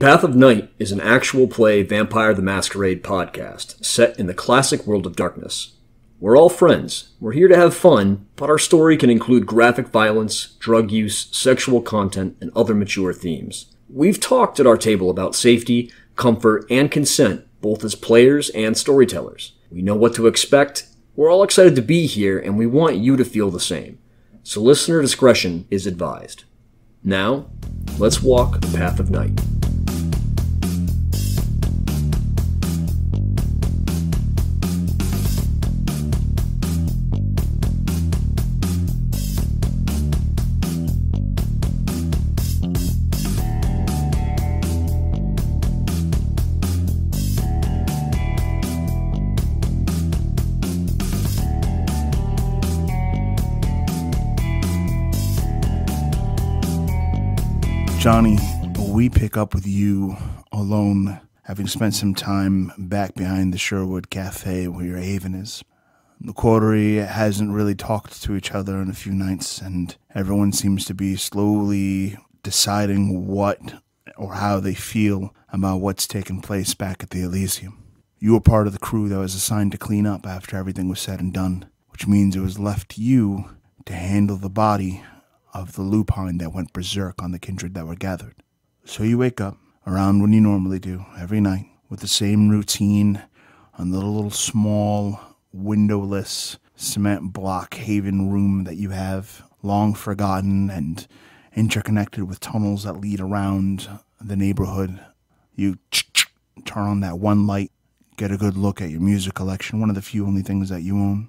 Path of Night is an actual play Vampire the Masquerade podcast set in the classic World of Darkness. We're all friends, we're here to have fun, but our story can include graphic violence, drug use, sexual content, and other mature themes. We've talked at our table about safety, comfort, and consent, both as players and storytellers. We know what to expect, we're all excited to be here, and we want you to feel the same. So listener discretion is advised. Now, let's walk the Path of Night. Johnny, we pick up with you alone, having spent some time back behind the Sherwood Cafe where your haven is. The Quartery hasn't really talked to each other in a few nights, and everyone seems to be slowly deciding what or how they feel about what's taken place back at the Elysium. You were part of the crew that was assigned to clean up after everything was said and done, which means it was left to you to handle the body of the lupine that went berserk on the kindred that were gathered. So you wake up around when you normally do, every night, with the same routine on the little small, windowless, cement block haven room that you have, long forgotten and interconnected with tunnels that lead around the neighborhood. You turn on that one light, get a good look at your music collection, one of the few only things that you own,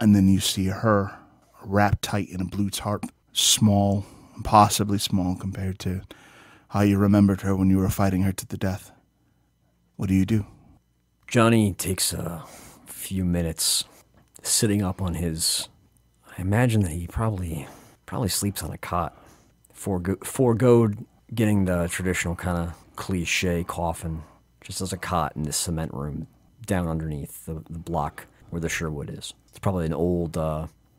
and then you see her wrapped tight in a blue tarp. Small, impossibly small compared to how you remembered her when you were fighting her to the death. What do you do? Johnny takes a few minutes sitting up on his... I imagine that he probably sleeps on a cot. Forgoed getting the traditional kind of cliche coffin. Just as a cot in this cement room down underneath the block where the Sherwood is. It's probably an old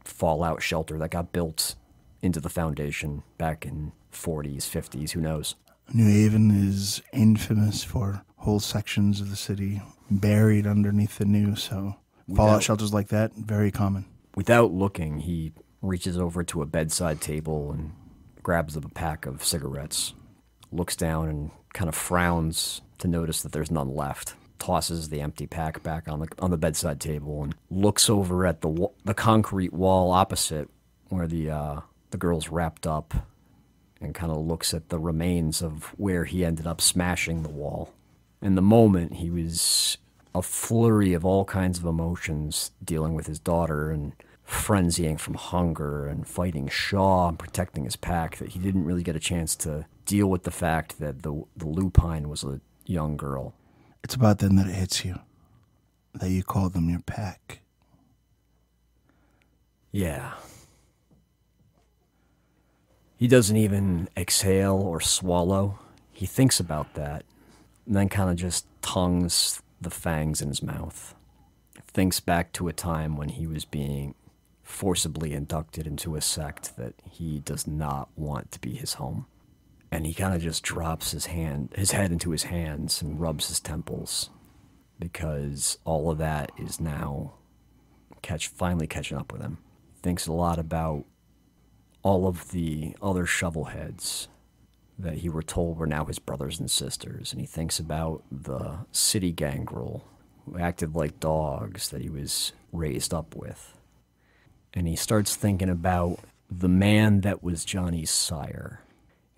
fallout shelter that got built into the foundation back in 40s, 50s, who knows. New Haven is infamous for whole sections of the city buried underneath the new, so fallout shelters like that, very common. Without looking, he reaches over to a bedside table and grabs up a pack of cigarettes, looks down and kind of frowns to notice that there's none left, tosses the empty pack back on the bedside table and looks over at the concrete wall opposite where the girl's wrapped up and kind of looks at the remains of where he ended up smashing the wall. In the moment, he was a flurry of all kinds of emotions, dealing with his daughter and frenzying from hunger and fighting Shaw and protecting his pack, that he didn't really get a chance to deal with the fact that the lupine was a young girl. It's about then that it hits you, that you call them your pack. Yeah. He doesn't even exhale or swallow. He thinks about that, and then kind of just tongues the fangs in his mouth. Thinks back to a time when he was being forcibly inducted into a sect that he does not want to be his home. And he kind of just drops his head into his hands and rubs his temples, because all of that is now finally catching up with him. Thinks a lot about all of the other shovelheads that he were told were now his brothers and sisters. And he thinks about the city Gangrel, who acted like dogs that he was raised up with. And he starts thinking about the man that was Johnny's sire,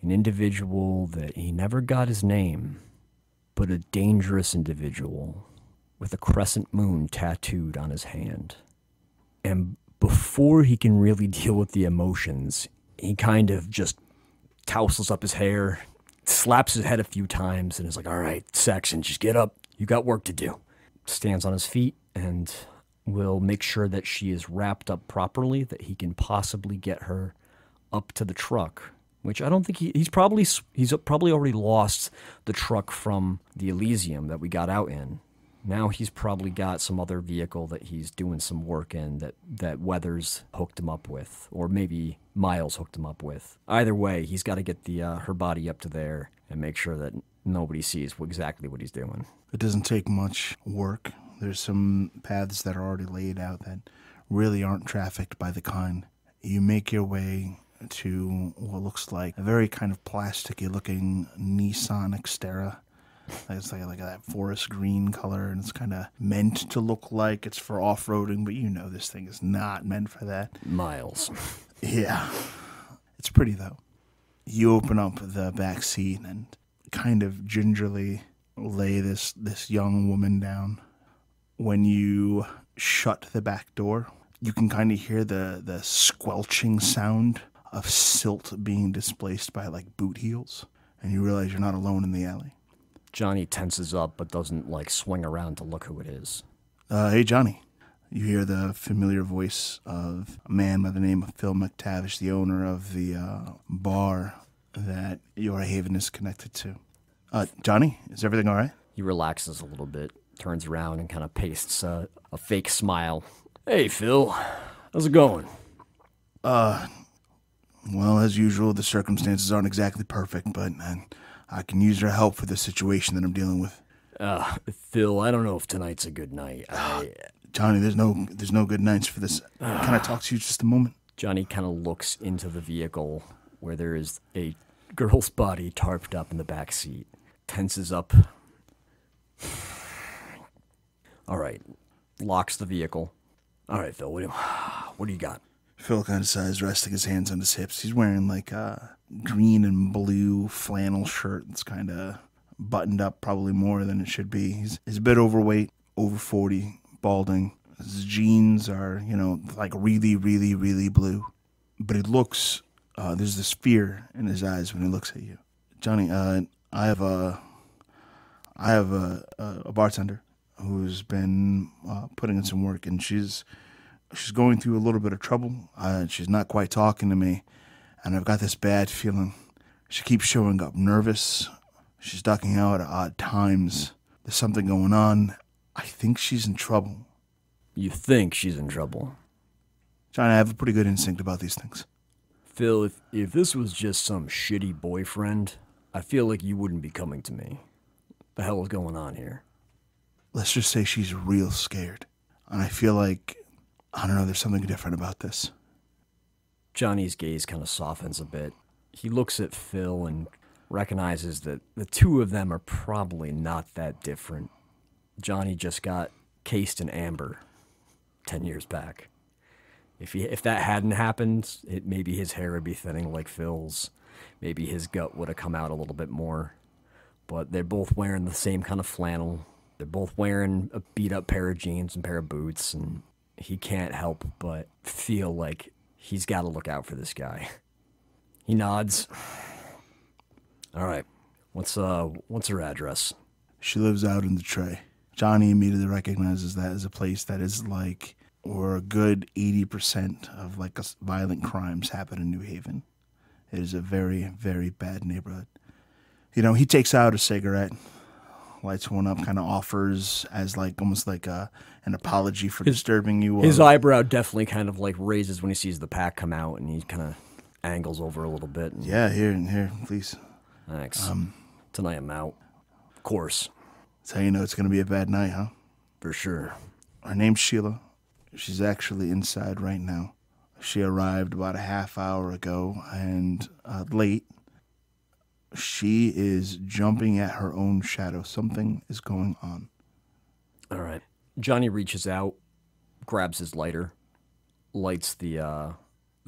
an individual that he never got his name, but a dangerous individual with a crescent moon tattooed on his hand. And before he can really deal with the emotions, he kind of just tousles up his hair, slaps his head a few times, and is like, all right, Saxon, just get up. You got work to do. Stands on his feet and will make sure that she is wrapped up properly, that he can possibly get her up to the truck, which I don't think he's probably already lost the truck from the Elysium that we got out in. Now he's probably got some other vehicle that he's doing some work in that Weathers hooked him up with, or maybe Miles hooked him up with. Either way, he's got to get her body up to there and make sure that nobody sees exactly what he's doing. It doesn't take much work. There's some paths that are already laid out that really aren't trafficked by the kind. You make your way to what looks like a very kind of plasticky-looking Nissan Xterra. It's like that forest green color, and it's kind of meant to look like it's for off-roading, but you know this thing is not meant for that. Miles. Yeah. It's pretty, though. You open up the back seat and kind of gingerly lay this young woman down. When you shut the back door, you can kind of hear the squelching sound of silt being displaced by, like, boot heels, and you realize you're not alone in the alley. Johnny tenses up but doesn't, like, swing around to look who it is. Hey, Johnny. You hear the familiar voice of a man by the name of Phil McTavish, the owner of the bar that your haven is connected to. Johnny, is everything all right? He relaxes a little bit, turns around, and kind of pastes a fake smile. Hey, Phil. How's it going? Well, as usual, the circumstances aren't exactly perfect, but I can use your help for the situation that I'm dealing with. Phil, I don't know if tonight's a good night. Johnny, there's no good nights for this. Can I talk to you just a moment? Johnny kind of looks into the vehicle where there is a girl's body tarped up in the back seat. Tenses up. All right. Locks the vehicle. All right, Phil, what do you got? Phil kind of sighs, resting his hands on his hips. He's wearing, like, a green and blue flannel shirt. It's kind of buttoned up probably more than it should be. He's a bit overweight, over 40, balding. His jeans are, you know, like really, really, really blue. But he looks, there's this fear in his eyes when he looks at you. Johnny, I have a bartender who's been putting in some work, and she's going through a little bit of trouble. She's not quite talking to me, and I've got this bad feeling. She keeps showing up nervous. She's ducking out at odd times. There's something going on. I think she's in trouble. You think she's in trouble? John, I have a pretty good instinct about these things. Phil, if this was just some shitty boyfriend, I feel like you wouldn't be coming to me. What the hell is going on here? Let's just say she's real scared. And I feel like, I don't know, there's something different about this. Johnny's gaze kind of softens a bit. He looks at Phil and recognizes that the two of them are probably not that different. Johnny just got cased in amber 10 years back. If that hadn't happened, maybe his hair would be thinning like Phil's. Maybe his gut would have come out a little bit more. But they're both wearing the same kind of flannel. They're both wearing a beat-up pair of jeans and pair of boots, and he can't help but feel like he's got to look out for this guy. He nods. All right, what's her address? She lives out in the Tray. Johnny immediately recognizes that as a place that is like, or a good 80% of like violent crimes happen in New Haven. It is a very, very bad neighborhood. You know, he takes out a cigarette, lights one up, kind of offers as like almost like an apology for disturbing you. His eyebrow definitely kind of like raises when he sees the pack come out, and he kind of angles over a little bit. And, yeah, here, please. Thanks. Tonight I'm out. Of course. That's how you know it's going to be a bad night, huh? For sure. Her name's Sheila. She's actually inside right now. She arrived about a half hour ago and late. She is jumping at her own shadow. Something is going on. All right. Johnny reaches out, grabs his lighter, lights the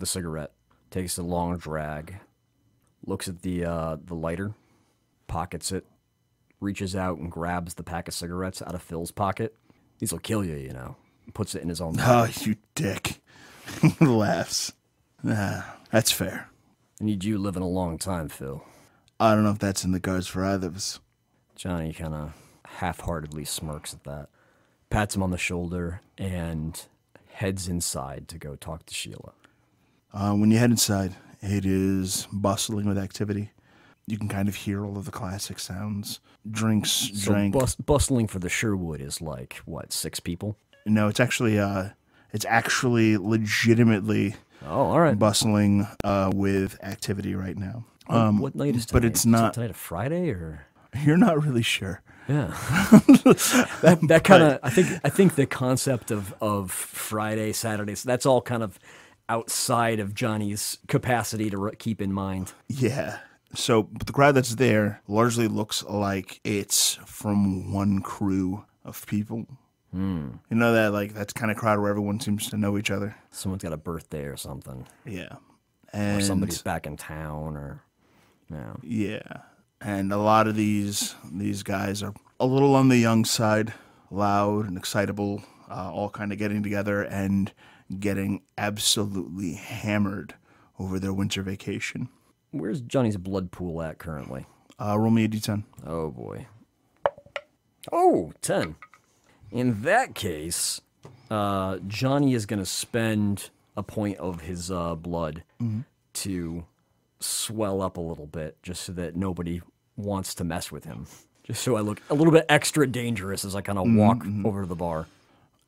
cigarette, takes a long drag, looks at the lighter, pockets it, reaches out and grabs the pack of cigarettes out of Phil's pocket. These will kill you, you know. Puts it in his own pocket. Oh, you dick. Laughs. Nah, that's fair. I need you living a long time, Phil. I don't know if that's in the cards for either of us. Johnny kind of half-heartedly smirks at that, pats him on the shoulder, and heads inside to go talk to Sheila. When you head inside, it is bustling with activity. You can kind of hear all of the classic sounds. Drinks, drank. So bustling for the Sherwood is like, what, 6 people? No, it's actually legitimately bustling with activity right now. What night is tonight? But it's not. Is it tonight a Friday or? You're not really sure. Yeah, that kind of. I think the concept of Friday, Saturday, so that's all kind of outside of Johnny's capacity to keep in mind. Yeah. So the crowd that's there largely looks like it's from one crew of people. Mm. You know that like that's kind of crowd where everyone seems to know each other. Someone's got a birthday or something. Yeah. And or somebody's back in town or. Yeah. Yeah. And a lot of these guys are a little on the young side, loud and excitable, all kind of getting together and getting absolutely hammered over their winter vacation. Where's Johnny's blood pool at currently? Roll me a d10. Oh, boy. Oh, 10. In that case, Johnny is going to spend a point of his blood to swell up a little bit just so that nobody wants to mess with him. Just so I look a little bit extra dangerous as I kind of walk over to the bar.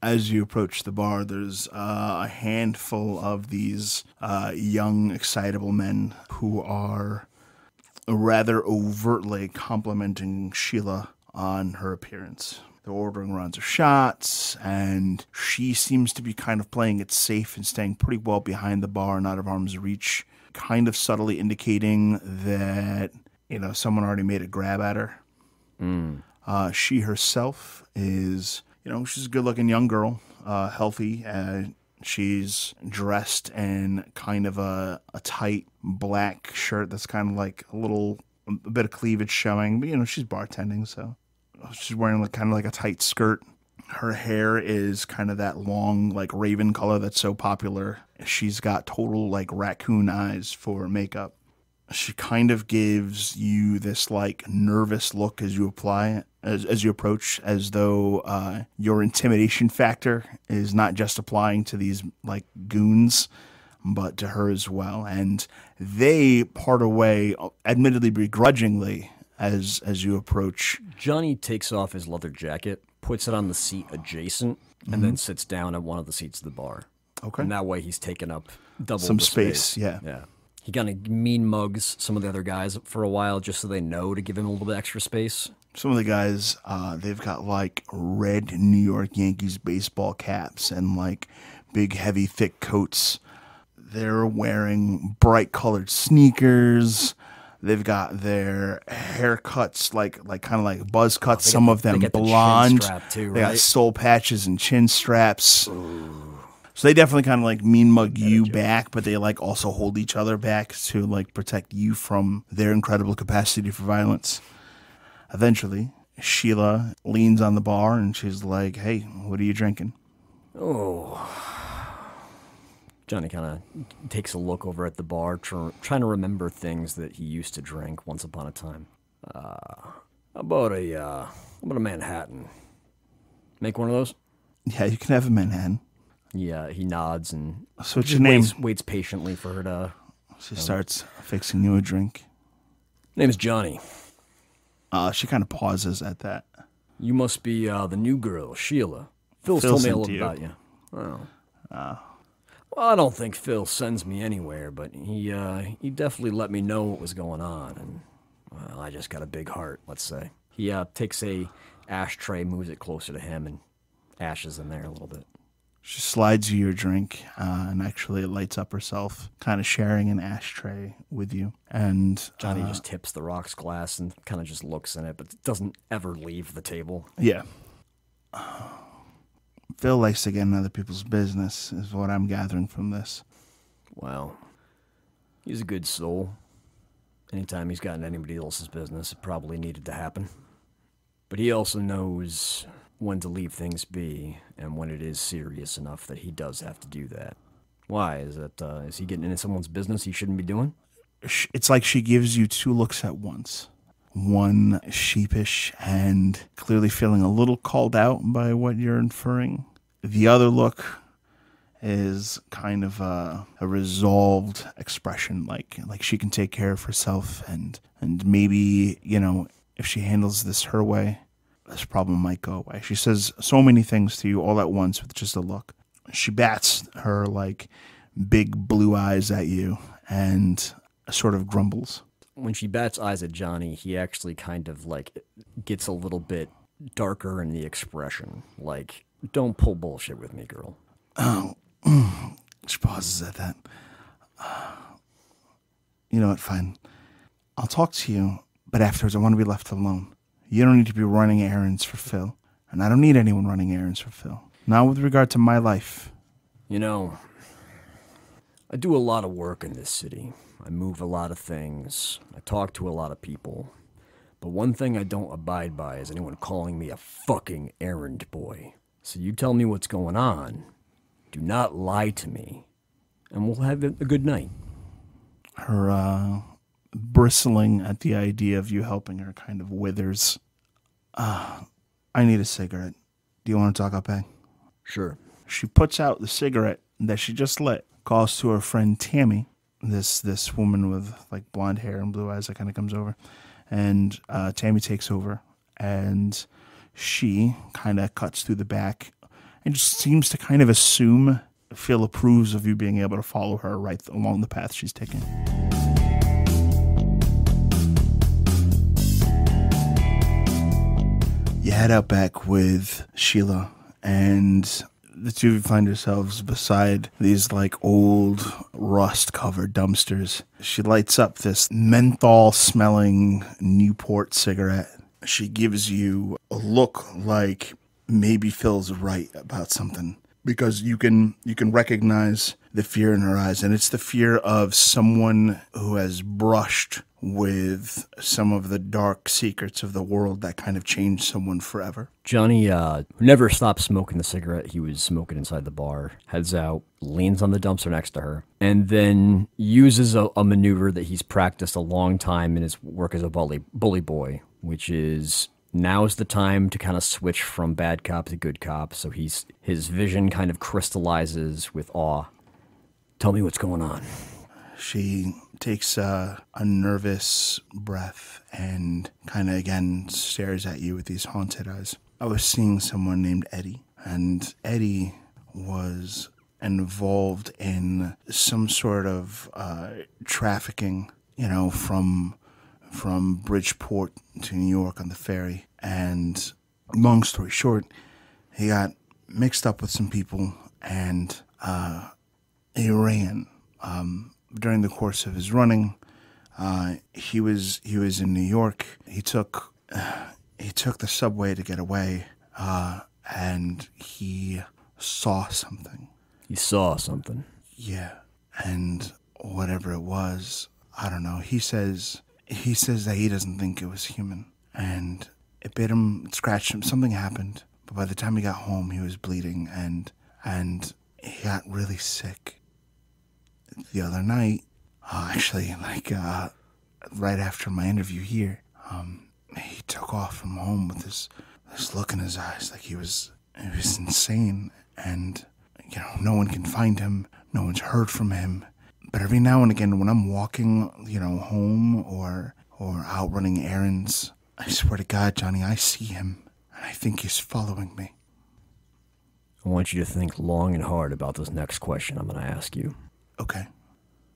As you approach the bar, there's a handful of these young, excitable men who are rather overtly complimenting Sheila on her appearance. They're ordering rounds of shots, and she seems to be kind of playing it safe and staying pretty well behind the bar and out of harm's reach, kind of subtly indicating that, you know, someone already made a grab at her. Mm. She herself is... You know, she's a good-looking young girl, healthy. She's dressed in kind of a tight black shirt that's kind of like a bit of cleavage showing. But, you know, she's bartending, so she's wearing like, kind of like a tight skirt. Her hair is kind of that long, like, raven color that's so popular. She's got total, like, raccoon eyes for makeup. She kind of gives you this, like, nervous look as you approach, as though your intimidation factor is not just applying to these, like, goons, but to her as well. And they part away, admittedly begrudgingly, as you approach. Johnny takes off his leather jacket, puts it on the seat adjacent, and then sits down at one of the seats of the bar. Okay. And that way he's taken up some space. Yeah. Yeah. He kind of mean mugs some of the other guys for a while just so they know to give him a little bit extra space. Some of the guys, they've got, like, red New York Yankees baseball caps and, like, big, heavy, thick coats. They're wearing bright-colored sneakers. They've got their haircuts, like kind of like buzz cuts, some of them blonde. They got soul patches and chin straps. Ooh. So they definitely kind of like mean mug you back, but they like also hold each other back to like protect you from their incredible capacity for violence. Eventually, Sheila leans on the bar and she's like, "Hey, what are you drinking?" Oh. Johnny kind of takes a look over at the bar, trying to remember things that he used to drink once upon a time. How about a Manhattan? Make one of those? Yeah, you can have a Manhattan. Yeah, he nods and waits patiently for her to... She starts fixing you a drink. Name is Johnny. She kind of pauses at that. You must be the new girl, Sheila. Phil's told me a little about you. Oh. Well, I don't think Phil sends me anywhere, but he definitely let me know what was going on. And well, I just got a big heart, let's say. He takes a ashtray, moves it closer to him, and ashes in there a little bit. She slides you your drink and actually lights up herself, kind of sharing an ashtray with you. And Johnny just tips the rocks glass and kind of just looks in it, but doesn't ever leave the table. Yeah. Phil likes to get in other people's business is what I'm gathering from this. Well, he's a good soul. Anytime he's gotten anybody else's business, it probably needed to happen. But he also knows... when to leave things be, and when it is serious enough that he does have to do that. Why? Is he getting into someone's business he shouldn't be doing? It's like she gives you two looks at once. One sheepish and clearly feeling a little called out by what you're inferring. The other look is kind of a resolved expression, like she can take care of herself, and maybe, you know, if she handles this her way, this problem might go away. She says so many things to you all at once with just a look. She bats her, like, big blue eyes at you and sort of grumbles. when she bats eyes at Johnny, he actually kind of like gets a little bit darker in the expression. Like, don't pull bullshit with me, girl. Oh, she pauses at that. You know what, fine. I'll talk to you, but afterwards I want to be left alone. You don't need to be running errands for Phil, and I don't need anyone running errands for Phil. Not with regard to my life. You know, I do a lot of work in this city. I move a lot of things. I talk to a lot of people. But one thing I don't abide by is anyone calling me a fucking errand boy. So you tell me what's going on. Do not lie to me. And we'll have a good night. Her bristling at the idea of you helping her kind of withers. I need a cigarette. Do you want to talk up, eh? Sure. She puts out the cigarette that she just lit, calls to her friend Tammy. This woman with like blonde hair and blue eyes that kind of comes over. And Tammy takes over and she kind of cuts through the back and just seems to kind of assume Phil approves of you being able to follow her right along the path she's taking. You head out back with Sheila, and the two of you find yourselves beside these like old rust-covered dumpsters. She lights up this menthol-smelling Newport cigarette. She gives you a look like maybe Phil's right about something, because you can recognize the fear in her eyes, and it's the fear of someone who has brushed with some of the dark secrets of the world that kind of changed someone forever. Johnny, never stopped smoking the cigarette he was smoking inside the bar, heads out, leans on the dumpster next to her, and then uses a maneuver that he's practiced a long time in his work as a bully boy, which is now's the time to kind of switch from bad cop to good cop. So his vision kind of crystallizes with awe. Tell me what's going on. She takes a nervous breath and kind of again stares at you with these haunted eyes. I was seeing someone named Eddie, and Eddie was involved in some sort of trafficking, you know, from Bridgeport to New York on the ferry. And long story short, he got mixed up with some people and he ran. During the course of his running, he was in New York. He took the subway to get away, and he saw something. He saw something. Yeah, and whatever it was, I don't know. He says that he doesn't think it was human, and it bit him, it scratched him. Something happened, but by the time he got home, he was bleeding, and he got really sick. The other night, actually, like, right after my interview here, he took off from home with this look in his eyes, like he was insane, and, you know, no one can find him, no one's heard from him, but every now and again, when I'm walking, you know, home or out running errands, I swear to God, Johnny, I see him, and I think he's following me. I want you to think long and hard about this next question I'm going to ask you. Okay.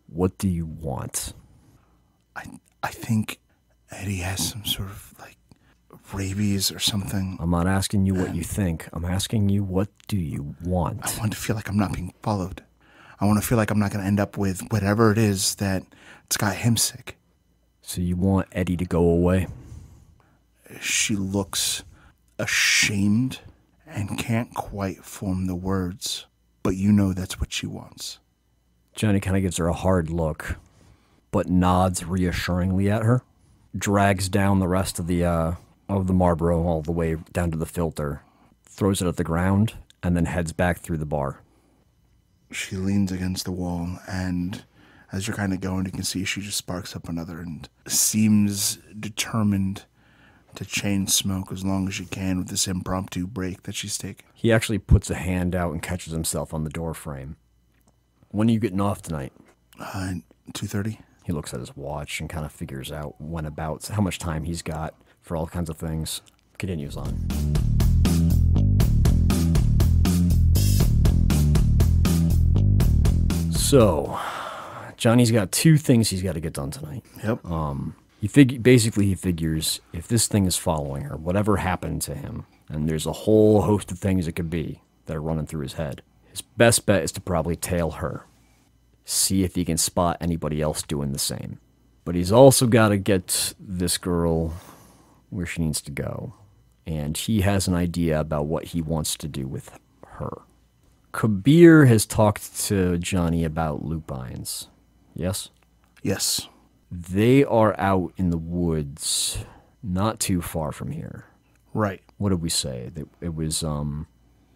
What do you want? I think Eddie has some sort of, like, rabies or something. I'm not asking you what you think. I'm asking you, what do you want? I want to feel like I'm not being followed. I want to feel like I'm not going to end up with whatever it is that's got him sick. So you want Eddie to go away? She looks ashamed and can't quite form the words, but you know that's what she wants. Johnny kind of gives her a hard look, but nods reassuringly at her, drags down the rest of the Marlboro all the way down to the filter, throws it at the ground, and then heads back through the bar. She leans against the wall, and as you're kind of going, you can see she just sparks up another and seems determined to chain smoke as long as she can with this impromptu break that she's taking. He actually puts a hand out and catches himself on the door frame. When are you getting off tonight? 2:30. He looks at his watch and kind of figures out when about, how much time he's got for all kinds of things. Continues on. So, Johnny's got two things he's got to get done tonight. Yep. He figures if this thing is following her, whatever happened to him, and there's a whole host of things it could be that are running through his head, his best bet is to probably tail her. See if he can spot anybody else doing the same. But he's also got to get this girl where she needs to go. And he has an idea about what he wants to do with her. Kabir has talked to Johnny about lupines. Yes? Yes. They are out in the woods not too far from here. Right. What did we say? It was...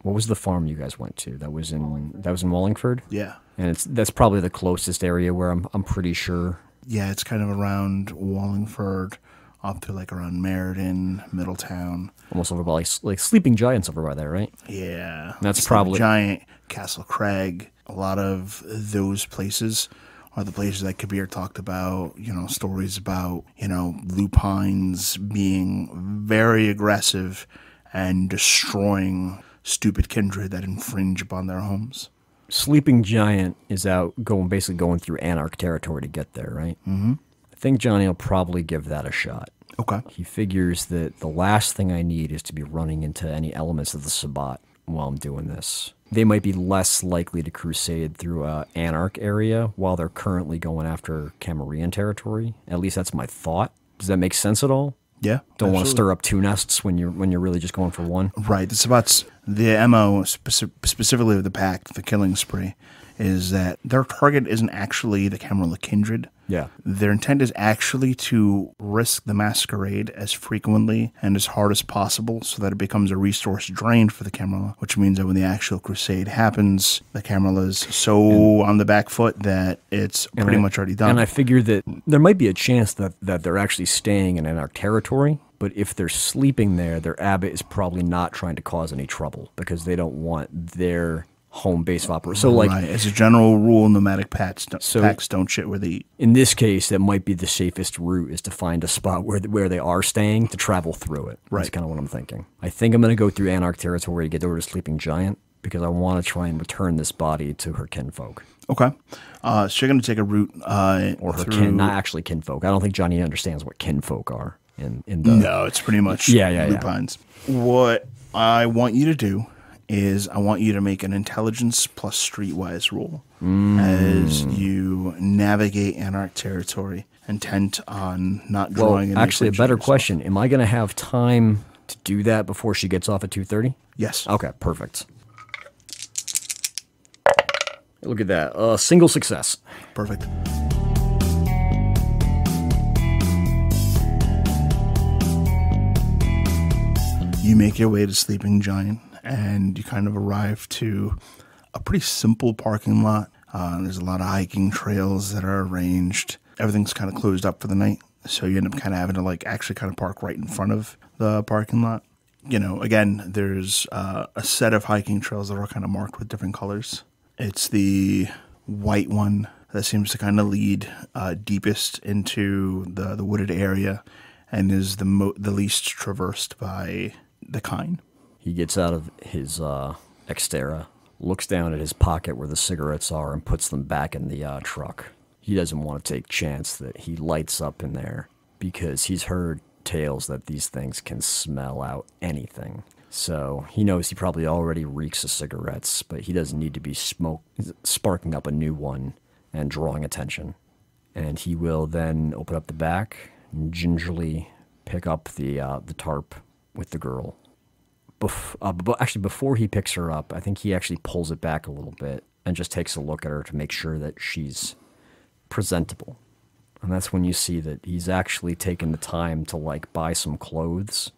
What was the farm you guys went to? That was in Wallingford? Yeah. And that's probably the closest area where I'm pretty sure. Yeah, it's kind of around Wallingford, up to like around Meriden, Middletown. Almost over by like Sleeping Giant's over by there, right? Yeah. That's probably Giant, Castle Craig. A lot of those places are the places that Kabir talked about, stories about, lupines being very aggressive and destroying stupid kindred that infringe upon their homes. Sleeping Giant is out basically going through Anarch territory to get there, right? Mm-hmm. I think Johnny will probably give that a shot. Okay. He figures that the last thing I need is to be running into any elements of the Sabbat while I'm doing this. They might be less likely to crusade through Anarch area while they're currently going after Camarilla territory. At least that's my thought. Does that make sense at all? Yeah. Don't want to stir up two nests when you're really just going for one. Right. The Sabbat's, the MO specifically of the pack, the killing spree, is that their target isn't actually the Camarilla kindred. Yeah. Their intent is actually to risk the masquerade as frequently and as hard as possible so that it becomes a resource drain for the Camarilla, which means that when the actual crusade happens, the Camarilla's on the back foot that it's pretty much already done. And I figure that there might be a chance that they're actually staying in our territory, but if they're sleeping there, their abbot is probably not trying to cause any trouble because they don't want their home base of operation. So, like, right. As a general rule, nomadic packs don't shit where they eat. In this case, that might be the safest route is to find a spot where they are staying to travel through it. Right. That's kind of what I'm thinking. I think I'm going to go through Anarch territory to get over to Sleeping Giant because I want to try and return this body to her kinfolk. Okay. So you're going to take a route not actually kinfolk. I don't think Johnny understands what kinfolk are. No, it's pretty much lupines. Yeah. What I want you to do is I want you to make an intelligence plus streetwise roll as you navigate Anarch territory, intent on not drawing. Well, actually, a better question. Am I going to have time to do that before she gets off at 2:30? Yes. Okay, perfect. Look at that. A single success. Perfect. You make your way to Sleeping Giant, and you kind of arrive to a pretty simple parking lot. There's a lot of hiking trails that are arranged. Everything's kind of closed up for the night, so you end up kind of having to actually park right in front of the parking lot. Again, there's a set of hiking trails that are kind of marked with different colors. It's the white one that seems to kind of lead deepest into the wooded area and is the least traversed by the kine. He gets out of his Xterra, looks down at his pocket where the cigarettes are, and puts them back in the truck. He doesn't want to take chance that he lights up in there because he's heard tales that these things can smell out anything. So he knows he probably already reeks of cigarettes, but he doesn't need to be sparking up a new one and drawing attention. And he will then open up the back and gingerly pick up the tarp with the girl. Before he picks her up, I think he actually pulls it back a little bit and just takes a look at her to make sure that she's presentable. And that's when you see that he's actually taken the time to, buy some clothes,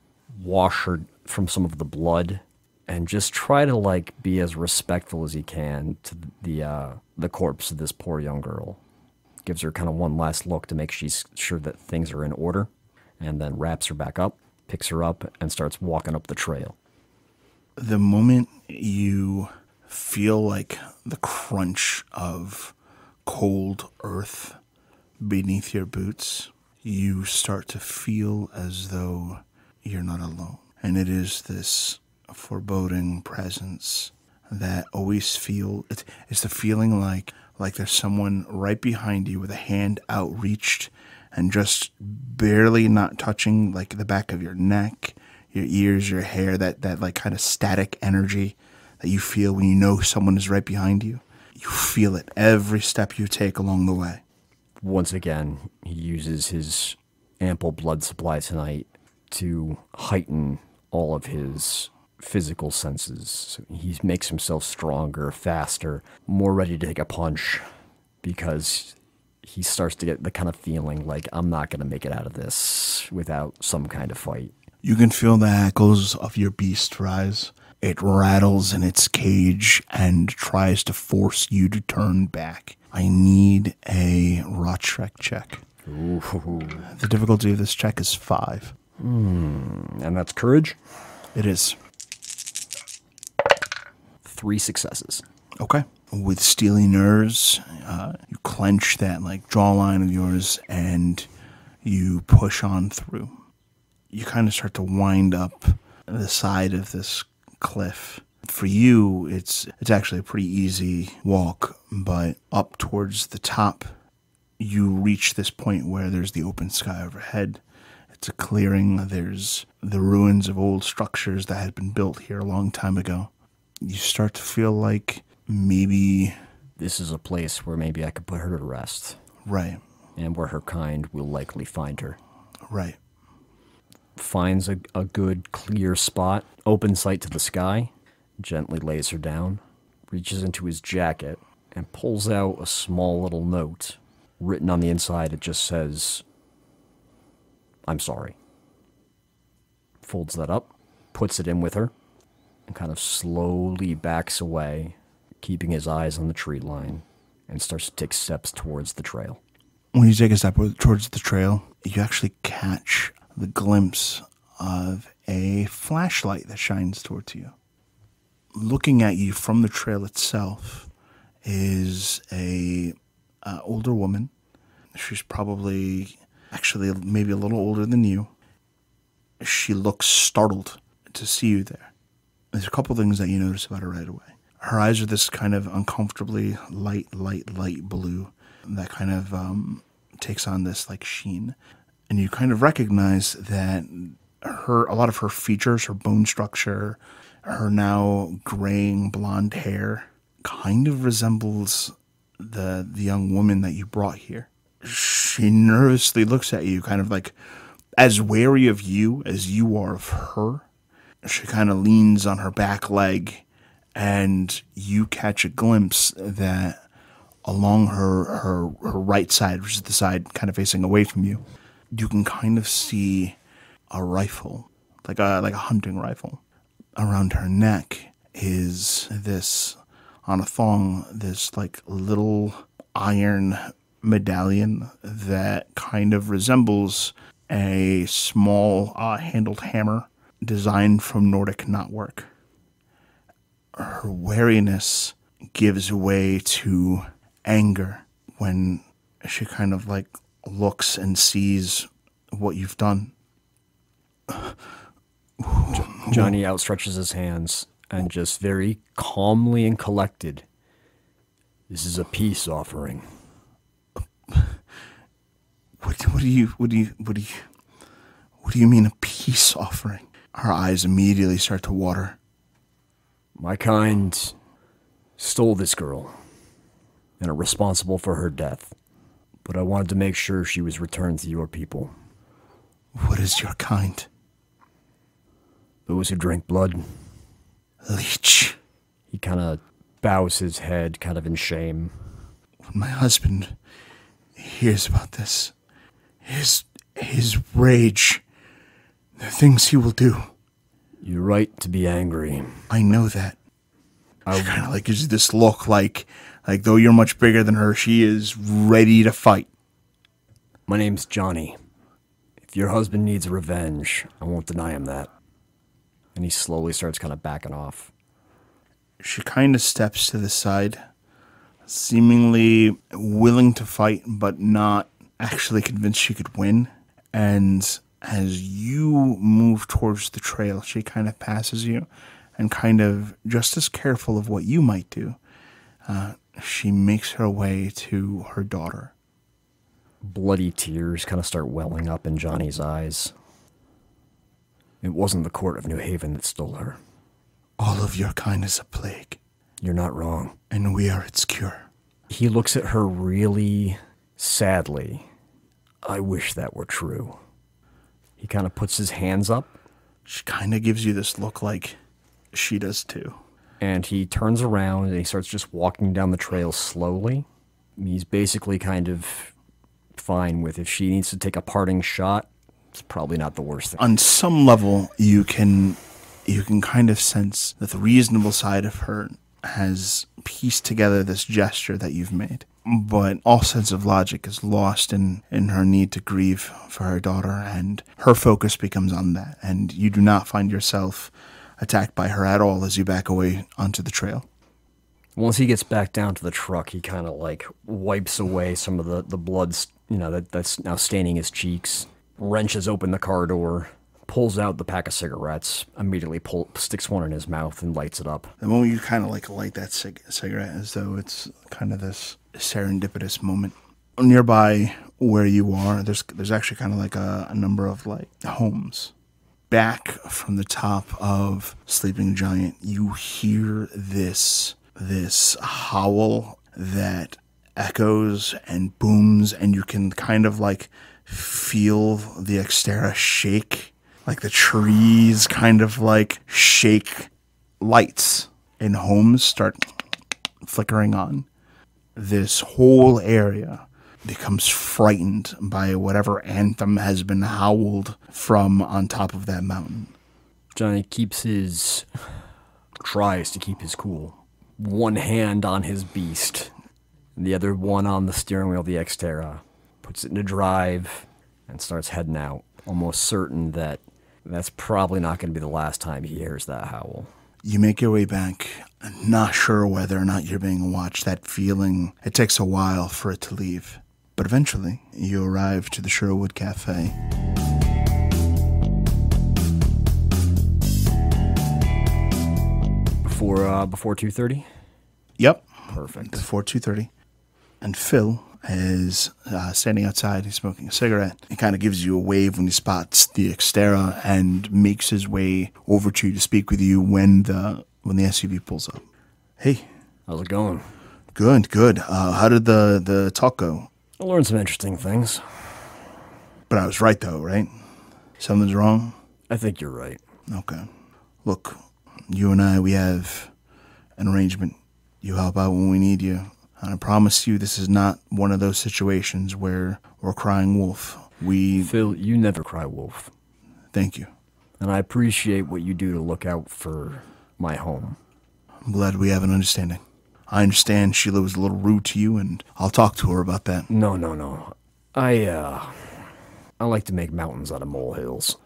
wash her from some of the blood, and just try to, be as respectful as he can to the corpse of this poor young girl. Gives her kind of one last look to make sure that things are in order, and then wraps her back up, picks her up, and starts walking up the trail. The moment you feel the crunch of cold earth beneath your boots, you start to feel as though you're not alone. And it is this foreboding presence that always it's the feeling like there's someone right behind you with a hand outreached and just barely not touching like the back of your neck, your ears, your hair, that like kind of static energy that you feel when you know someone is right behind you. You feel it every step you take along the way. Once again, he uses his ample blood supply tonight to heighten all of his physical senses. So he makes himself stronger, faster, more ready to take a punch, because he starts to get the kind of feeling like, I'm not going to make it out of this without some kind of fight. You can feel the hackles of your beast rise. It rattles in its cage and tries to force you to turn back. I need a Rotschreck check. Ooh. The difficulty of this check is 5. And that's courage? It is. 3 successes. Okay. With steely nerves, you clench that like jawline of yours and you push on through. You kind of start to wind up the side of this cliff. For you, it's actually a pretty easy walk, but up towards the top, you reach this point where there's the open sky overhead. It's a clearing. There's the ruins of old structures that had been built here a long time ago. You start to feel like maybe this is a place where maybe I could put her to rest. Right. And where her kind will likely find her. Right. Finds a good clear spot, open sight to the sky, gently lays her down, reaches into his jacket, and pulls out a small little note. Written on the inside, it just says, I'm sorry. Folds that up, puts it in with her, and kind of slowly backs away, keeping his eyes on the tree line, and starts to take steps towards the trail. When you take a step towards the trail, you actually catch the glimpse of a flashlight that shines towards you. Looking at you from the trail itself is a older woman. She's probably actually maybe a little older than you. She looks startled to see you there. There's a couple things that you notice about her right away. Her eyes are this kind of uncomfortably light blue that kind of takes on this like sheen. And you kind of recognize that a lot of her features, her bone structure, her now graying blonde hair kind of resembles the young woman that you brought here. She nervously looks at you, kind of like as wary of you as you are of her. She kind of leans on her back leg, and you catch a glimpse that along her right side, which is the side kind of facing away from you, you can kind of see a rifle, like a hunting rifle. Around her neck is this, on a thong, this like little iron medallion that kind of resembles a small handled hammer designed from Nordic knotwork. Her wariness gives way to anger when she kind of like looks and sees what you've done. Johnny outstretches his hands and just very calmly and collected. This is a peace offering. What do you mean a peace offering? Her eyes immediately start to water. My kind stole this girl and are responsible for her death, but I wanted to make sure she was returned to your people. What is your kind? Those who drink blood. Leech. He kind of bows his head, kind of in shame. When my husband hears about this, his rage, the things he will do. You're right to be angry. I know that. She kind of like gives this look like though you're much bigger than her, she is ready to fight. My name's Johnny. If your husband needs revenge, I won't deny him that. And he slowly starts kind of backing off. She kind of steps to the side, seemingly willing to fight, but not actually convinced she could win. And as you move towards the trail, she kind of passes you and kind of just as careful of what you might do. she makes her way to her daughter. Bloody tears kind of start welling up in Johnny's eyes. It wasn't the court of New Haven that stole her. All of your kind is a plague. You're not wrong. And we are its cure. He looks at her really sadly. I wish that were true. He kind of puts his hands up. She kind of gives you this look like she does too. And he turns around and he starts just walking down the trail slowly. He's basically kind of fine with if she needs to take a parting shot, it's probably not the worst thing. On some level, you can kind of sense that the reasonable side of her has pieced together this gesture that you've made. But all sense of logic is lost in her need to grieve for her daughter, and her focus becomes on that. And you do not find yourself attacked by her at all as you back away onto the trail. Once he gets back down to the truck, he kind of like wipes away some of the blood, you know, that's now staining his cheeks, wrenches open the car door, pulls out the pack of cigarettes, immediately sticks one in his mouth and lights it up. The moment you kind of like light that cigarette as though it's kind of this serendipitous moment. Nearby where you are, there's actually kind of like a number of like homes. Back from the top of Sleeping Giant, you hear this howl that echoes and booms, and you can kind of like feel the Xterra shake, like the trees kind of like shake, lights and homes start flickering on. This whole area becomes frightened by whatever anthem has been howled from on top of that mountain. Johnny tries to keep his cool. One hand on his beast, and the other one on the steering wheel of the Xterra. Puts it into drive and starts heading out, almost certain that that's probably not going to be the last time he hears that howl. You make your way back, not sure whether or not you're being watched. That feeling, it takes a while for it to leave. But eventually, you arrive to the Sherwood Cafe. Before 2:30? Yep. Perfect. Before 2:30. And Phil is standing outside. He's smoking a cigarette. He kind of gives you a wave when he spots the Xterra and makes his way over to you to speak with you when the SUV pulls up. Hey. How's it going? Good, good. How did the talk go? I learned some interesting things. But I was right, though, right? Something's wrong? I think you're right. Okay. Look, you and I, we have an arrangement. You help out when we need you. And I promise you this is not one of those situations where we're crying wolf. Phil, you never cry wolf. Thank you. And I appreciate what you do to look out for my home. I'm glad we have an understanding. I understand Sheila was a little rude to you, and I'll talk to her about that. No. I like to make mountains out of molehills.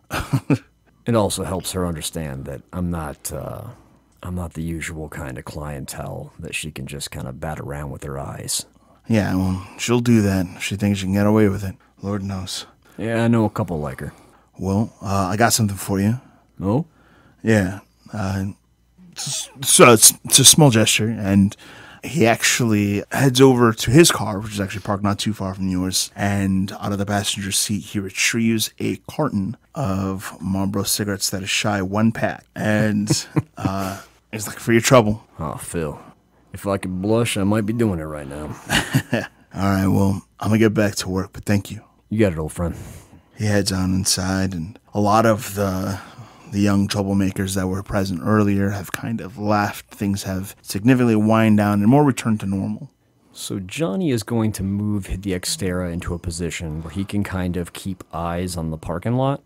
It also helps her understand that I'm not the usual kind of clientele that she can just kind of bat around with her eyes. Yeah, well, she'll do that if she thinks she can get away with it. Lord knows. Yeah, I know a couple like her. Well, I got something for you. Oh? Yeah. It's a small gesture, and he actually heads over to his car, which is actually parked not too far from yours, and out of the passenger seat, he retrieves a carton of Marlboro cigarettes that is shy one pack. And he's like, for your trouble. Oh, Phil. If I could blush, I might be doing it right now. All right, well, I'm going to get back to work, but thank you. You got it, old friend. He heads on inside, and a lot of the young troublemakers that were present earlier have kind of left. Things have significantly wind down and more returned to normal. So Johnny is going to move the Xterra into a position where he can kind of keep eyes on the parking lot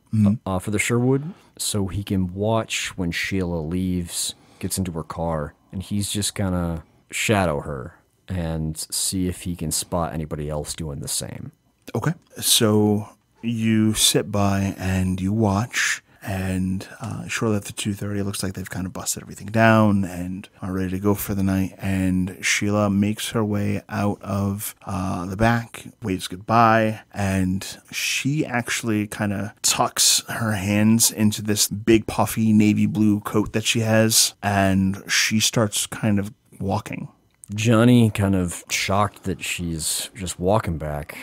for the Sherwood, so he can watch when Sheila leaves, gets into her car, and he's just going to shadow her and see if he can spot anybody else doing the same. Okay. So you sit by and you watch. And shortly after 2:30, it looks like they've kind of busted everything down and are ready to go for the night. And Sheila makes her way out of the back, waves goodbye, and she actually kind of tucks her hands into this big puffy navy blue coat that she has, and she starts kind of walking Johnny, kind of shocked that she's just walking back,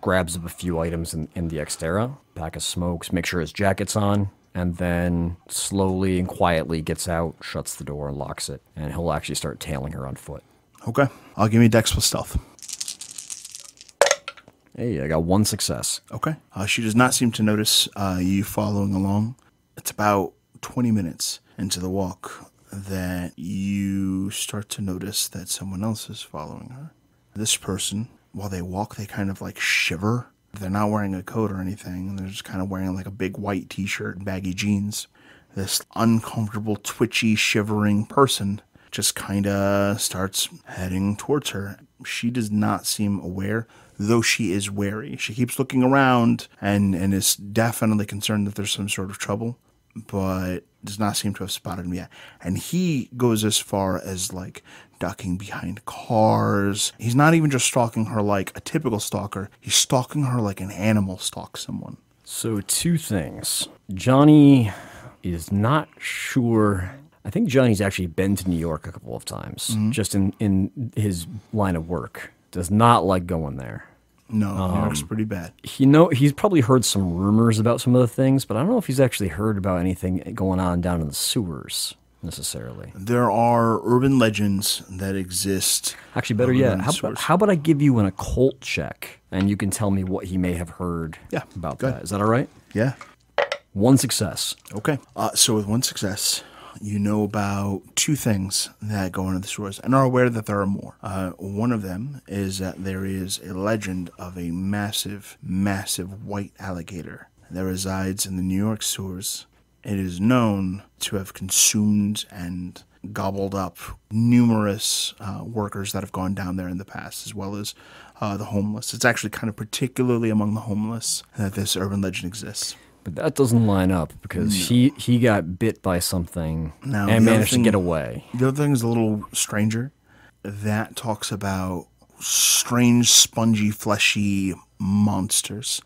grabs up a few items in the Xterra, pack of smokes, make sure his jacket's on, and then slowly and quietly gets out, shuts the door, and locks it, and he'll actually start tailing her on foot. Okay. I'll give me Dex with stealth. Hey, I got one success. Okay. She does not seem to notice you following along. It's about 20 minutes into the walk that you start to notice that someone else is following her. This person, while they walk, they kind of like shiver. They're not wearing a coat or anything. They're just kind of wearing like a big white t-shirt and baggy jeans. This uncomfortable, twitchy, shivering person just kind of starts heading towards her. She does not seem aware, though she is wary. She keeps looking around and is definitely concerned that there's some sort of trouble, but does not seem to have spotted him yet. And he goes as far as, like, ducking behind cars. He's not even just stalking her like a typical stalker. He's stalking her like an animal stalks someone. So two things. Johnny is not sure. I think Johnny's actually been to New York a couple of times, just in his line of work. Does not like going there. No, New York's pretty bad. He's probably heard some rumors about some of the things, but I don't know if he's actually heard about anything going on down in the sewers, necessarily. There are urban legends that exist. Actually, better yet, how about I give you an occult check, and you can tell me what he may have heard about that. Is that all right? Yeah. One success. Okay. So with one success, you know about two things that go into the sewers and are aware that there are more. One of them is that there is a legend of a massive, massive white alligator that resides in the New York sewers. It is known to have consumed and gobbled up numerous workers that have gone down there in the past, as well as the homeless. It's actually kind of particularly among the homeless that this urban legend exists. But that doesn't line up, because he got bit by something and managed to get away. The other thing is a little stranger. That talks about strange, spongy, fleshy monsters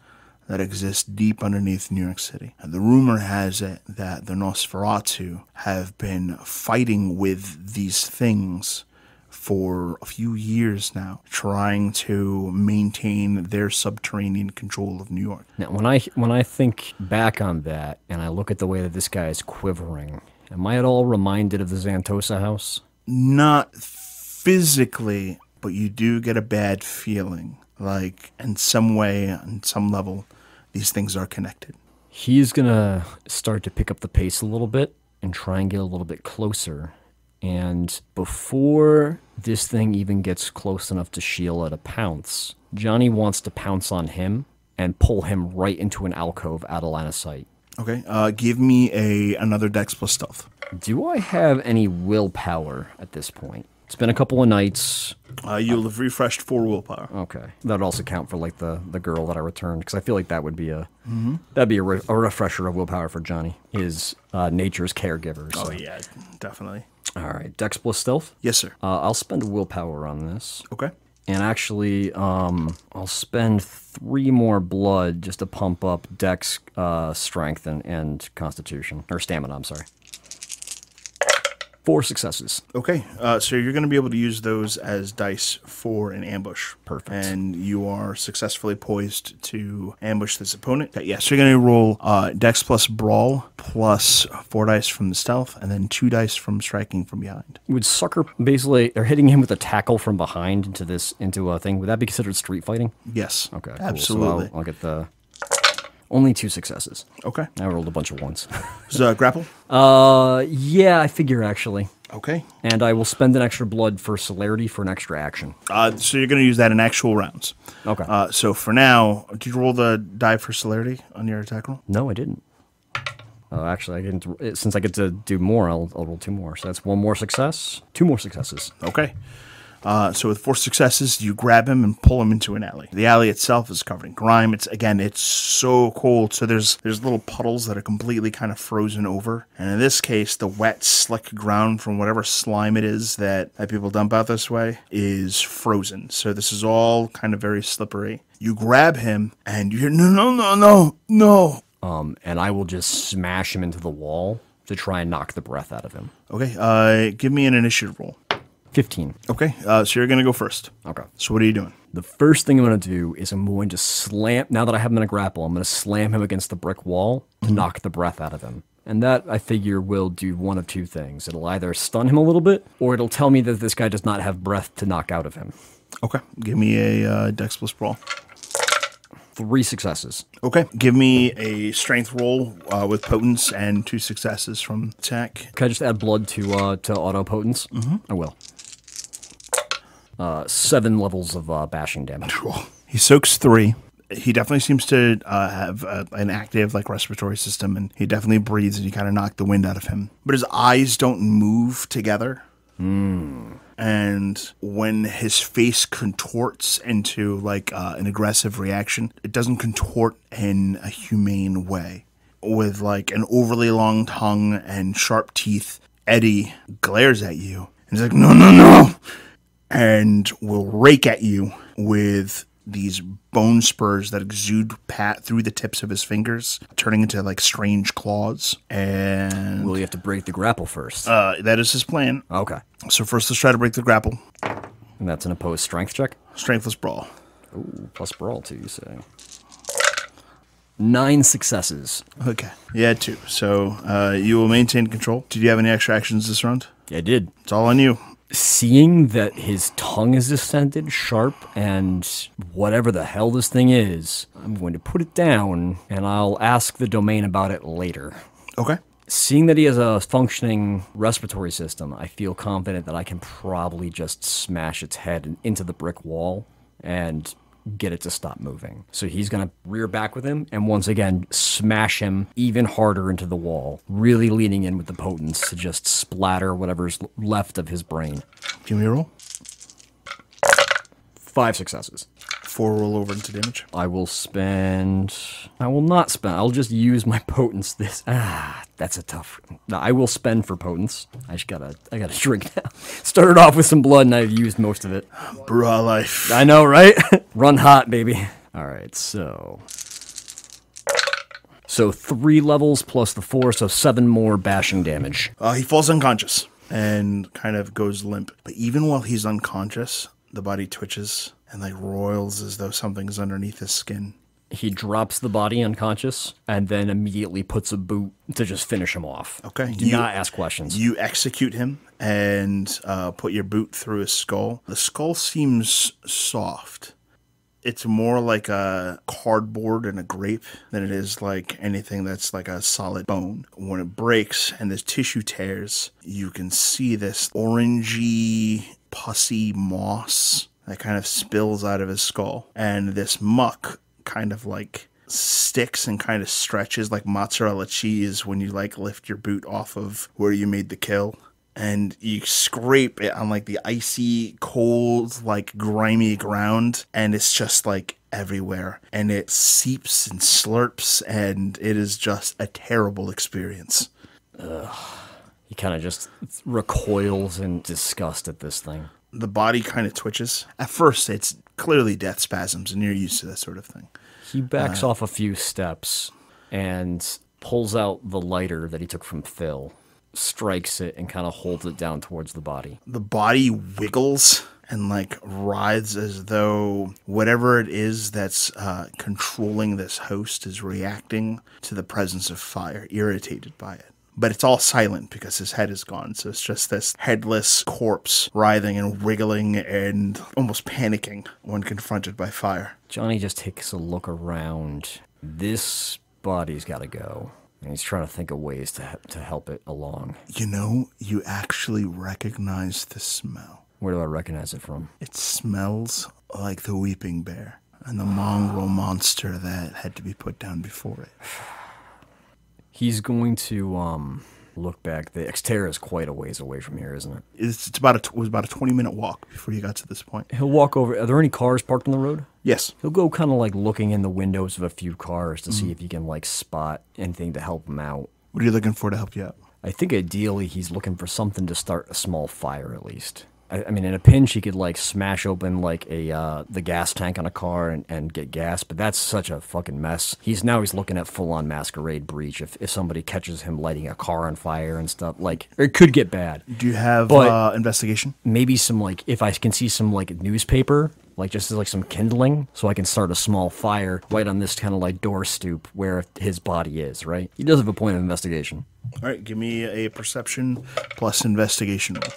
that exist deep underneath New York City. And the rumor has it that the Nosferatu have been fighting with these things for a few years now, trying to maintain their subterranean control of New York. Now, when I think back on that, and I look at the way that this guy is quivering, am I at all reminded of the Zantosa house? Not physically, but you do get a bad feeling. Like, in some way, on some level, these things are connected. He's going to start to pick up the pace a little bit and try and get a little bit closer. And before this thing even gets close enough to Sheila to pounce, Johnny wants to pounce on him and pull him right into an alcove out of line of sight. Okay, give me another Dex plus stealth. Do I have any willpower at this point? It's been a couple of nights. You'll have refreshed 4 willpower. Okay, that'd also count for like the girl that I returned, because I feel like that would be a refresher of willpower for Johnny, his nature's caregiver. So. Oh yeah, definitely. All right, Dex plus stealth? Yes, sir. I'll spend willpower on this. Okay. And actually, I'll spend 3 more blood just to pump up Dex, strength, and constitution. Or stamina, I'm sorry. 4 successes. Okay, so you're going to be able to use those as dice for an ambush. Perfect. And you are successfully poised to ambush this opponent. Okay, yeah, so you're going to roll Dex plus Brawl plus 4 dice from the stealth and then 2 dice from striking from behind. Would sucker, basically, they're hitting him with a tackle from behind into a thing. Would that be considered street fighting? Yes. Okay, cool. Absolutely. So I'll get the... Only 2 successes. Okay. I rolled a bunch of ones. Is that a grapple? Yeah, I figure, actually. Okay. And I will spend an extra blood for celerity for an extra action. So you're going to use that in actual rounds. Okay. So for now, did you roll the die for celerity on your attack roll? No, I didn't. Actually, I didn't. Since I get to do more, I'll roll 2 more. So that's 1 more success, 2 more successes. Okay. So with 4 successes, you grab him and pull him into an alley. The alley itself is covered in grime. It's so cold. So there's little puddles that are completely kind of frozen over. And in this case, the wet, slick ground from whatever slime it is that people dump out this way is frozen. So this is all kind of very slippery. You grab him and you hear, no, no, no, no, no. And I will just smash him into the wall to try and knock the breath out of him. Okay, give me an initiative roll. 15. Okay, so you're going to go first. Okay. So what are you doing? The first thing I'm going to do is I'm going to slam, now that I have him in a grapple, I'm going to slam him against the brick wall to knock the breath out of him. And that, I figure, will do one of two things. It'll either stun him a little bit, or it'll tell me that this guy does not have breath to knock out of him. Okay. Give me a Dex plus Brawl. 3 successes. Okay. Give me a Strength roll with Potence and 2 successes from attack. Can I just add blood to auto Potence? Mm-hmm. I will. 7 levels of bashing damage. He soaks 3. He definitely seems to have an active like respiratory system, and he definitely breathes, and you kind of knock the wind out of him. But his eyes don't move together. Mm. And when his face contorts into like an aggressive reaction, it doesn't contort in a humane way. With like an overly long tongue and sharp teeth, Eddie glares at you and he's like, "No, no, no!" and will rake at you with these bone spurs that exude through the tips of his fingers, turning into like strange claws. And will you have to break the grapple first? That is his plan. Okay. So first, let's try to break the grapple. And that's an opposed strength check. Strengthless Brawl. Ooh, plus Brawl too. You say 9 successes. Okay. Yeah, 2. So you will maintain control. Did you have any extra actions this round? Yeah, I did. It's all on you. Seeing that his tongue is distended, sharp, and whatever the hell this thing is, I'm going to put it down, and I'll ask the domain about it later. Okay. Seeing that he has a functioning respiratory system, I feel confident that I can probably just smash its head into the brick wall and get it to stop moving. So he's going to rear back with him, and once again, smash him even harder into the wall, really leaning in with the Potence to just splatter whatever's left of his brain. Give me a roll. 5 successes. 4 roll over into damage. I will spend... I will not spend. I'll just use my Potence this... Ah, that's a tough... No, I will spend for Potence. I just gotta... I gotta drink now. Started off with some blood and I've used most of it. Bruh life. I know, right? Run hot, baby. All right, so... 3 levels plus the 4, so 7 more bashing damage. He falls unconscious and kind of goes limp. But even while he's unconscious, the body twitches and like roils as though something's underneath his skin. He drops the body unconscious and then immediately puts a boot to just finish him off. Okay. Do not ask questions. You execute him and put your boot through his skull. The skull seems soft. It's more like a cardboard and a grape than it is like anything that's like a solid bone. When it breaks and the tissue tears, you can see this orangey, pussy moss that kind of spills out of his skull. And this muck kind of like sticks and kind of stretches like mozzarella cheese when you like lift your boot off of where you made the kill. And you scrape it on like the icy, cold, like grimy ground. And it's just like everywhere. And it seeps and slurps. And it is just a terrible experience. Ugh. He kind of just recoils in disgust at this thing. The body kind of twitches. At first, it's clearly death spasms, and you're used to that sort of thing. He backs off a few steps and pulls out the lighter that he took from Phil, strikes it, and kind of holds it down towards the body. The body wiggles and, like, writhes as though whatever it is that's controlling this host is reacting to the presence of fire, irritated by it. But it's all silent because his head is gone, so it's just this headless corpse writhing and wiggling and almost panicking when confronted by fire. Johnny just takes a look around. This body's got to go, and he's trying to think of ways to help it along. You know, you actually recognize the smell. Where do I recognize it from? It smells like the weeping bear and the mongrel monster that had to be put down before it. He's going to look back. The Xterra is quite a ways away from here, isn't it? It was about a 20-minute walk before you got to this point. He'll walk over. Are there any cars parked on the road? Yes. He'll go kind of like looking in the windows of a few cars to see if he can like spot anything to help him out. What are you looking for to help you out? I think ideally he's looking for something to start a small fire at least. I mean, in a pinch, he could like smash open like a the gas tank on a car and get gas, but that's such a fucking mess. He's looking at full-on masquerade breach if somebody catches him lighting a car on fire and stuff. Like, it could get bad. Do you have investigation? Maybe some like, if I can see some like newspaper, like just like some kindling, so I can start a small fire right on this kind of like door stoop where his body is. Right? He does have a point of investigation. All right, give me a perception plus investigation roll.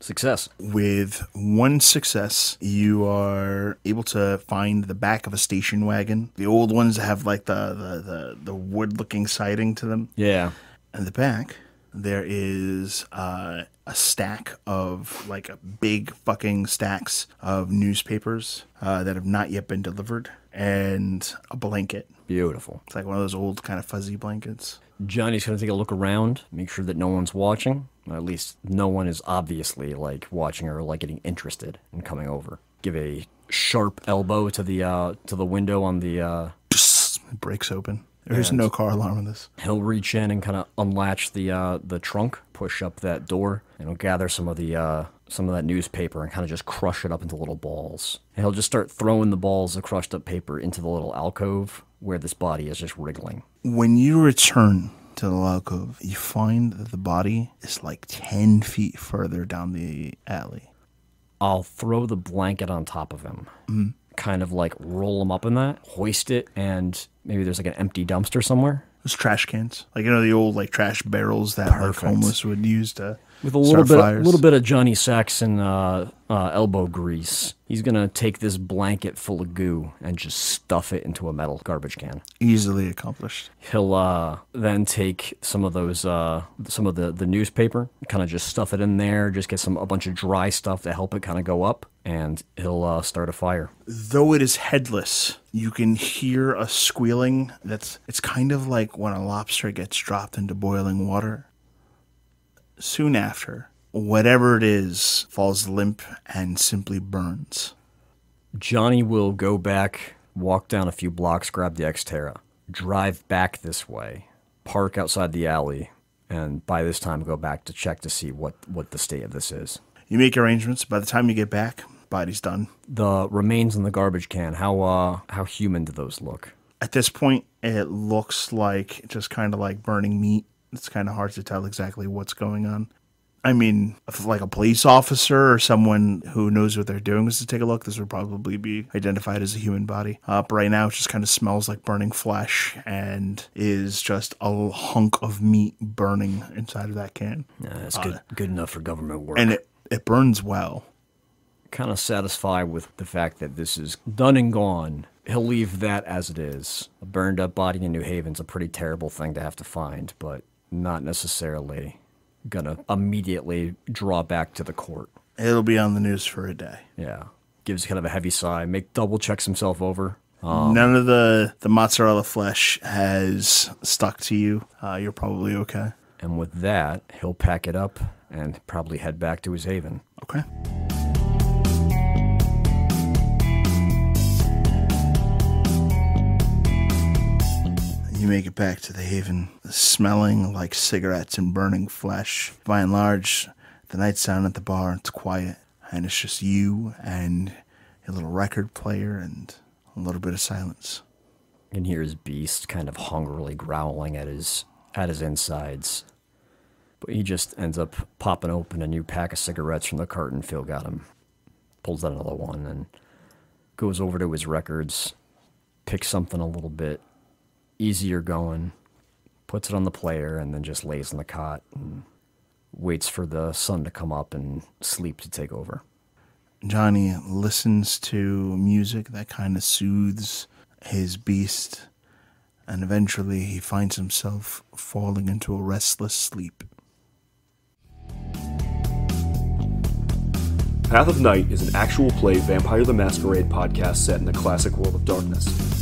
Success. With one success, you are able to find the back of a station wagon. The old ones that have like the wood-looking siding to them. Yeah. In the back, there is a stack of like a big fucking stacks of newspapers that have not yet been delivered, and a blanket. Beautiful. It's like one of those old kind of fuzzy blankets. Johnny's going to take a look around, make sure that no one's watching. At least no one is obviously like watching or like getting interested in coming over. Give a sharp elbow to the window on the. It breaks open. There's no car alarm in this. He'll reach in and kind of unlatch the trunk, push up that door, and he'll gather some of the some of that newspaper and kind of just crush it up into little balls. And he'll just start throwing the balls of crushed up paper into the little alcove where this body is just wriggling. When you return to the alcove, you find that the body is like 10 feet further down the alley. I'll throw the blanket on top of him, kind of like roll him up in that, hoist it, and maybe there's like an empty dumpster somewhere. There's trash cans, like, you know, the old like trash barrels that like homeless would use to. With a little bit of Johnny Saxon elbow grease, he's gonna take this blanket full of goo and just stuff it into a metal garbage can. Easily accomplished. He'll then take some of those, some of the newspaper, kind of just stuff it in there, just get a bunch of dry stuff to help it kind of go up, and he'll start a fire. Though it is headless, you can hear a squealing. It's kind of like when a lobster gets dropped into boiling water. Soon after, whatever it is falls limp and simply burns. Johnny will go back, walk down a few blocks, grab the Xterra, drive back this way, park outside the alley, and by this time go back to check to see what the state of this is. You make arrangements. By the time you get back, body's done. The remains in the garbage can, how human do those look? At this point, it looks like just kind of like burning meat. It's kind of hard to tell exactly what's going on. I mean, if like a police officer or someone who knows what they're doing was to take a look, this would probably be identified as a human body. But right now, it just kind of smells like burning flesh and is just a hunk of meat burning inside of that can. Yeah, that's good enough for government work. And it burns well. Kind of satisfied with the fact that this is done and gone. He'll leave that as it is. A burned up body in New Haven's a pretty terrible thing to have to find, but not necessarily gonna immediately draw back to the court. It'll be on the news for a day. Yeah. Gives kind of a heavy sigh, double checks himself over. None of the mozzarella flesh has stuck to you. You're probably okay. And with that, he'll pack it up and probably head back to his haven. Okay. You make it back to the haven, smelling like cigarettes and burning flesh. By and large, the night's down at the bar, it's quiet, and it's just you and a little record player and a little bit of silence. You can hear his beast kind of hungrily growling at his insides. But he just ends up popping open a new pack of cigarettes from the carton Phil got him. Pulls out another one and goes over to his records, picks something a little bit easier going, puts it on the player, and then just lays on the cot and waits for the sun to come up and sleep to take over. Johnny listens to music that kind of soothes his beast, and eventually he finds himself falling into a restless sleep. Path of Night is an actual play Vampire the Masquerade podcast set in the classic World of Darkness.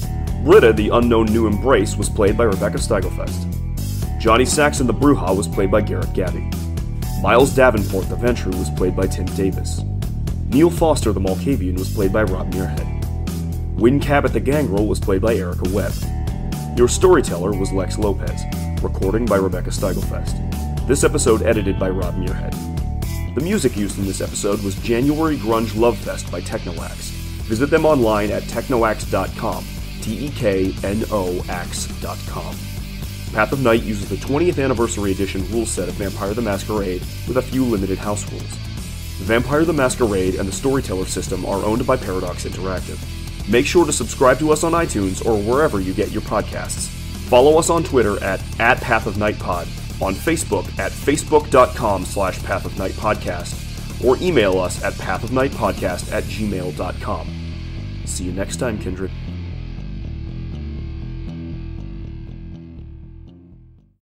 Britta, the unknown new embrace, was played by Rebecca Steigelfest. Johnny Saxon, the Bruja, was played by Garrett Gabby. Miles Davenport, the Ventru, was played by Tim Davis. Neil Foster, the Malkavian, was played by Rob Muirhead. Wynn Cabot, the Gangrel, was played by Erica Webb. Your storyteller was Lex Lopez. Recording by Rebecca Steigelfest. This episode edited by Rob Muirhead. The music used in this episode was January Grunge Love Fest by Technoax. Visit them online at technoax.com, TEKNOAX.com. Path of Night uses the 20th Anniversary Edition rule set of Vampire the Masquerade with a few limited house rules. The Vampire the Masquerade and the Storyteller system are owned by Paradox Interactive. Make sure to subscribe to us on iTunes or wherever you get your podcasts. Follow us on Twitter at @PathofNightPod, on Facebook at facebook.com/PathofNightPodcast, or email us at pathofnightpodcast@gmail.com. See you next time, kindred.